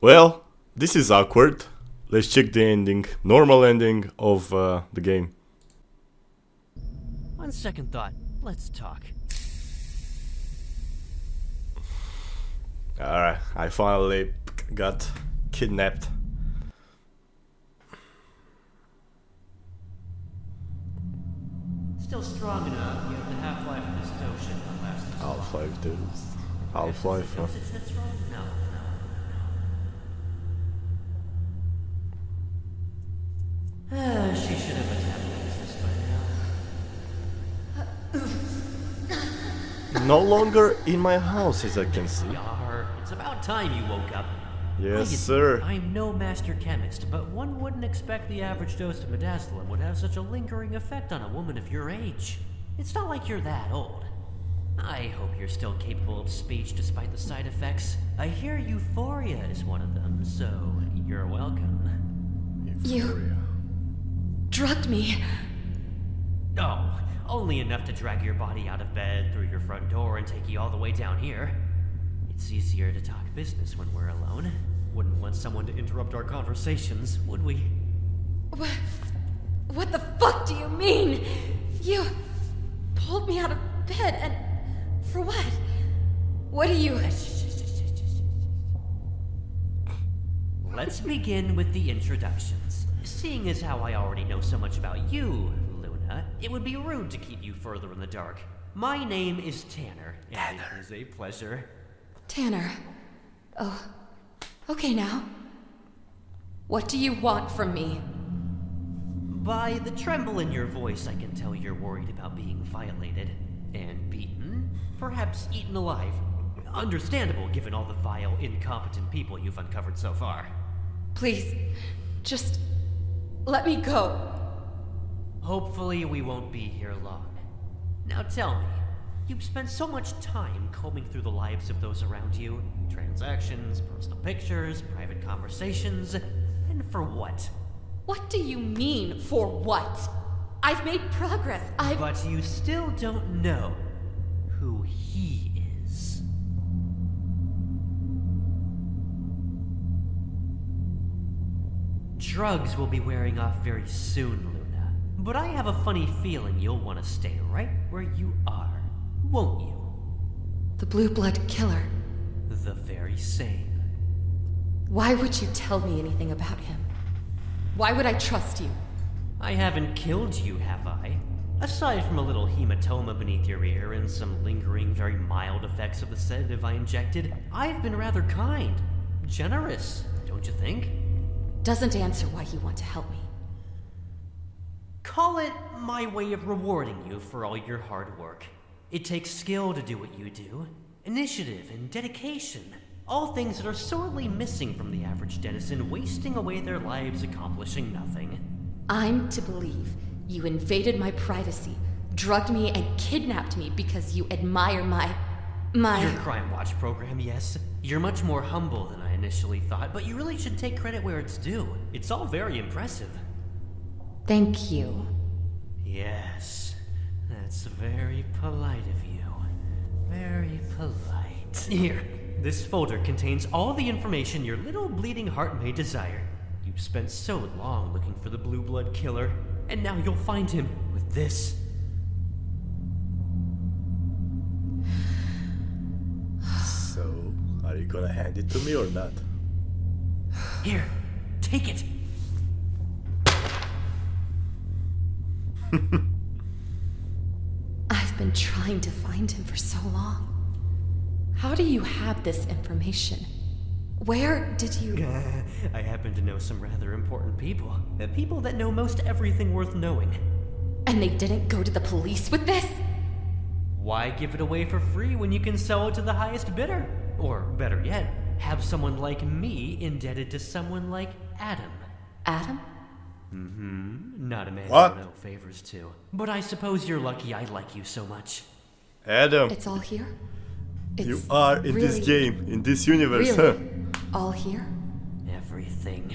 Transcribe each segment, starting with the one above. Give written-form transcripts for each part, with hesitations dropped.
Well, this is awkward. Let's check the ending, normal ending of the game. On second thought, let's talk. Alright, I finally got kidnapped. Still strong enough, you have the half-life of this notion that lasts. Half-life, dude. Half-life. No, no, no. She should have attempted this by now. No longer in my house, as I can see. It's about time you woke up. Yes, sir. I'm no master chemist, but one wouldn't expect the average dose of midazolam would have such a lingering effect on a woman of your age. It's not like you're that old. I hope you're still capable of speech despite the side effects. I hear euphoria is one of them, so you're welcome. Euphoria. You drugged me. No, only enough to drag your body out of bed, through your front door, and take you all the way down here. It's easier to talk business when we're alone. Wouldn't want someone to interrupt our conversations, would we? What the fuck do you mean? You pulled me out of bed and... for what? What are you... Let's begin with the introductions. Seeing as how I already know so much about you, Luna, it would be rude to keep you further in the dark. My name is Tanner, and it is a pleasure. Tanner. Oh, okay now. What do you want from me? By the tremble in your voice, I can tell you're worried about being violated and beaten, perhaps eaten alive. Understandable given all the vile, incompetent people you've uncovered so far. Please, just let me go. Hopefully we won't be here long. Now tell me. You've spent so much time combing through the lives of those around you. Transactions, personal pictures, private conversations, and for what? What do you mean, for what? I've made progress, But you still don't know who he is. Drugs will be wearing off very soon, Luna. But I have a funny feeling you'll want to stay right where you are. Won't you? The blue blood killer. The very same. Why would you tell me anything about him? Why would I trust you? I haven't killed you, have I? Aside from a little hematoma beneath your ear and some lingering, very mild effects of the sedative I injected, I've been rather kind. Generous, don't you think? Doesn't answer why you want to help me. Call it my way of rewarding you for all your hard work. It takes skill to do what you do, initiative and dedication, all things that are sorely missing from the average denizen wasting away their lives accomplishing nothing. I'm to believe you invaded my privacy, drugged me and kidnapped me because you admire my... Your Crime Watch program, yes. You're much more humble than I initially thought, but you really should take credit where it's due. It's all very impressive. Thank you. Yes. That's very polite of you. Very polite. Here, this folder contains all the information your little bleeding heart may desire. You've spent so long looking for the blue blood killer, and now you'll find him with this. So, are you gonna hand it to me or not? Here, take it. Been trying to find him for so long. How do you have this information? Where did you... I happen to know some rather important people. People that know most everything worth knowing. And they didn't go to the police with this? Why give it away for free when you can sell it to the highest bidder? Or better yet, have someone like me indebted to someone like Adam. Adam? Mm-hmm. Not a man who no favors to. But I suppose you're lucky I like you so much. Adam. It's all here? You are in this game, in this universe, huh? All here? Everything.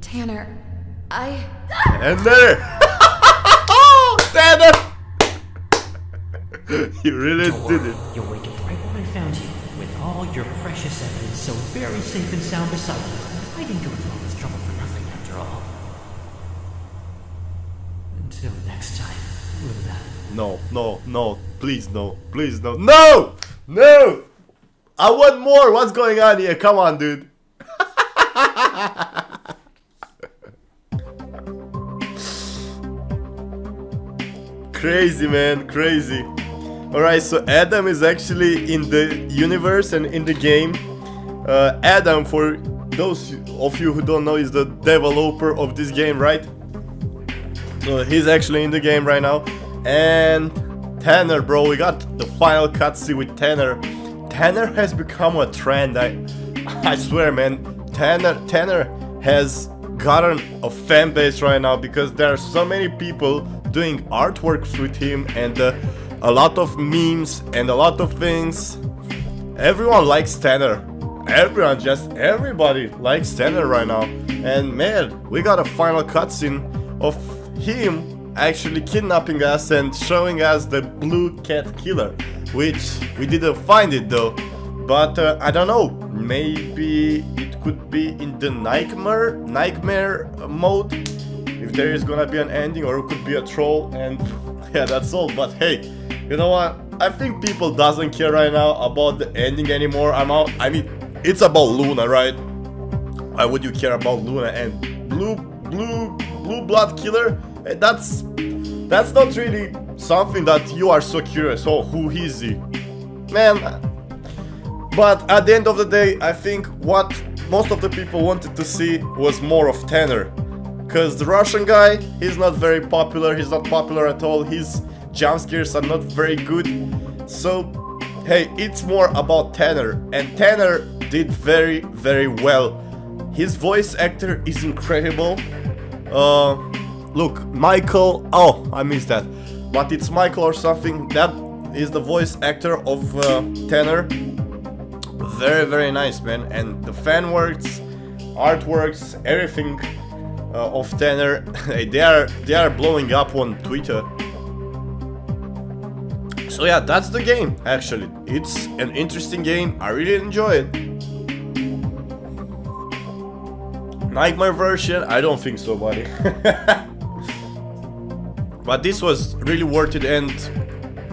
Tanner, I... Tanner! Tanner! You really did it. You'll wake up right where I found you, with all your precious evidence so very safe and sound beside you. I didn't go through all this trouble for nothing after all. Until next time, Luna. No, no, no, please no, please no. No! No! I want more! What's going on here? Come on, dude. Crazy, man, crazy. Alright, so Adam is actually in the universe and in the game. Adam, for those of you who don't know, is the developer of this game, right? So he's actually in the game right now. And Tanner, bro, we got the final cutscene with Tanner. Tanner has become a trend. I swear, man, Tanner has gotten a fan base right now, because there are so many people doing artworks with him, and a lot of memes and a lot of things. Everyone likes Tanner. Everybody likes Tanner right now. And man, we got a final cutscene of him actually kidnapping us and showing us the blue cat killer, which we didn't find it though. But I don't know, maybe it could be in the nightmare mode, if there is gonna be an ending, or it could be a troll. And yeah, that's all. But hey, you know what, I think people doesn't care right now about the ending anymore. I mean, it's about Luna, right? Why would you care about Luna and blue blood killer? That's not really something that you are so curious. Oh, who is he, man? But at the end of the day, I think what most of the people wanted to see was more of Tanner. Because the Russian guy, he's not very popular, he's not popular at all, his jump scares are not very good. So, hey, it's more about Tanner, and Tanner did very, very well. His voice actor is incredible. Look, Michael, oh, I missed that, but it's Michael or something, that is the voice actor of Tanner. Very, very nice, man, and the fan works, artworks, everything of Tanner, they are blowing up on Twitter. So yeah, that's the game. Actually, it's an interesting game. I really enjoy it. Nightmare version? I don't think so, buddy. But this was really worth it, and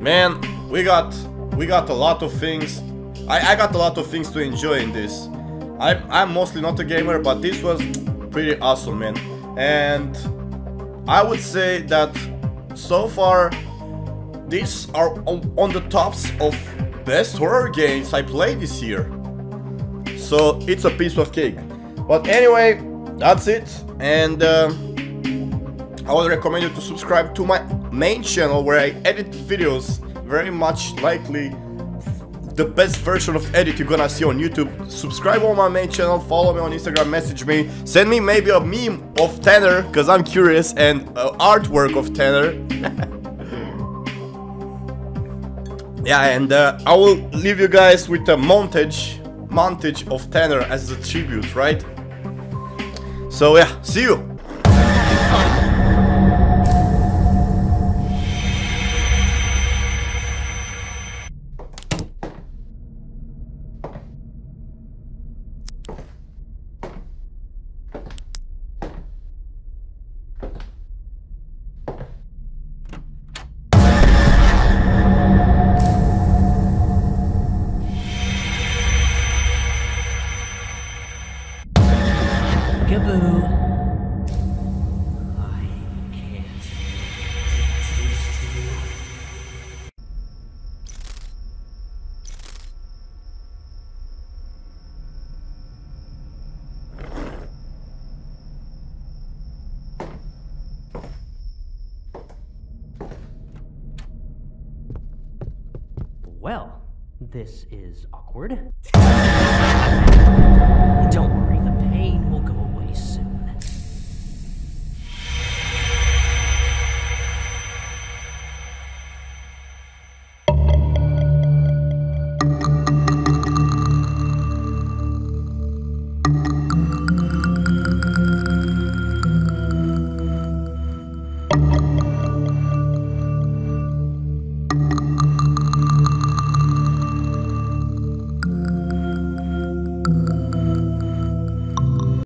man, we got a lot of things. I got a lot of things to enjoy in this. I'm mostly not a gamer, but this was pretty awesome, man. And I would say that so far these are on the tops of best horror games I played this year, so it's a piece of cake. But anyway, that's it, and I would recommend you to subscribe to my main channel, where I edit videos, very much likely the best version of edit you're gonna see on YouTube. Subscribe on my main channel, follow me on Instagram, message me, send me maybe a meme of Tanner, because I'm curious, and artwork of Tanner. Yeah, and I will leave you guys with a montage of Tanner as a tribute, right? So yeah, see you! Well, this is awkward.